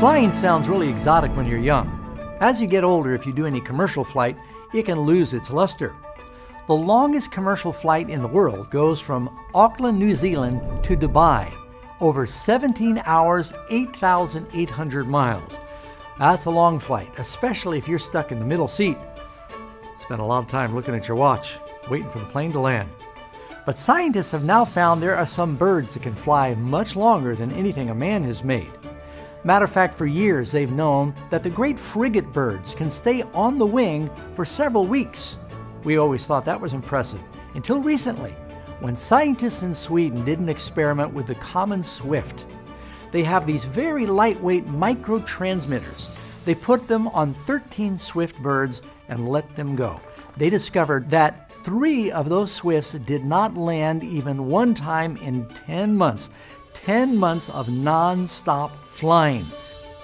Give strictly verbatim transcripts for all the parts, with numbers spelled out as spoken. Flying sounds really exotic when you're young. As you get older, if you do any commercial flight, it can lose its luster. The longest commercial flight in the world goes from Auckland, New Zealand to Dubai, over seventeen hours, eight thousand eight hundred miles. That's a long flight, especially if you're stuck in the middle seat. Spend a lot of time looking at your watch, waiting for the plane to land. But scientists have now found there are some birds that can fly much longer than anything a man has made. Matter of fact, for years they've known that the great frigate birds can stay on the wing for several weeks. We always thought that was impressive, until recently, when scientists in Sweden did an experiment with the common swift. They have these very lightweight microtransmitters. They put them on thirteen swift birds and let them go. They discovered that three of those swifts did not land even one time in ten months. ten months of non-stop flying.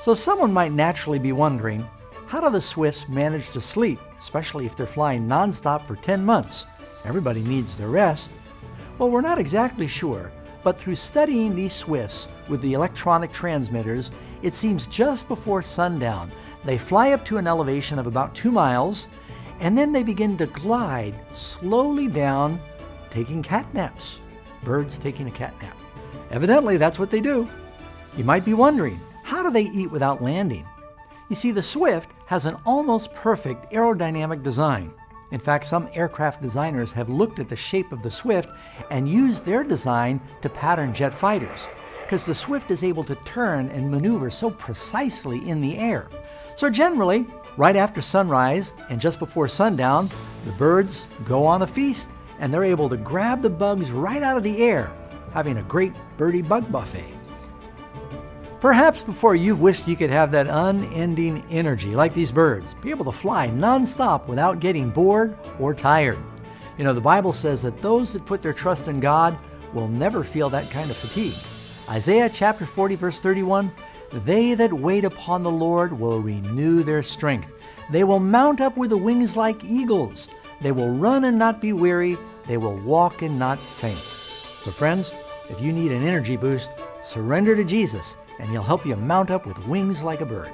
So someone might naturally be wondering, how do the swifts manage to sleep, especially if they're flying non-stop for ten months? Everybody needs their rest. Well, we're not exactly sure, but through studying these swifts with the electronic transmitters, it seems just before sundown, they fly up to an elevation of about two miles, and then they begin to glide slowly down, taking cat naps. Birds taking a cat nap. Evidently, that's what they do. You might be wondering, how do they eat without landing? You see, the Swift has an almost perfect aerodynamic design. In fact, some aircraft designers have looked at the shape of the Swift and used their design to pattern jet fighters, because the Swift is able to turn and maneuver so precisely in the air. So generally, right after sunrise and just before sundown, the birds go on a feast and they're able to grab the bugs right out of the air, having a great birdie bug buffet. Perhaps before you've wished you could have that unending energy like these birds, be able to fly nonstop without getting bored or tired. You know, the Bible says that those that put their trust in God will never feel that kind of fatigue. Isaiah chapter forty, verse thirty-one, "They that wait upon the Lord will renew their strength. They will mount up with the wings like eagles. They will run and not be weary. They will walk and not faint." So friends, if you need an energy boost, surrender to Jesus and He'll help you mount up with wings like a bird.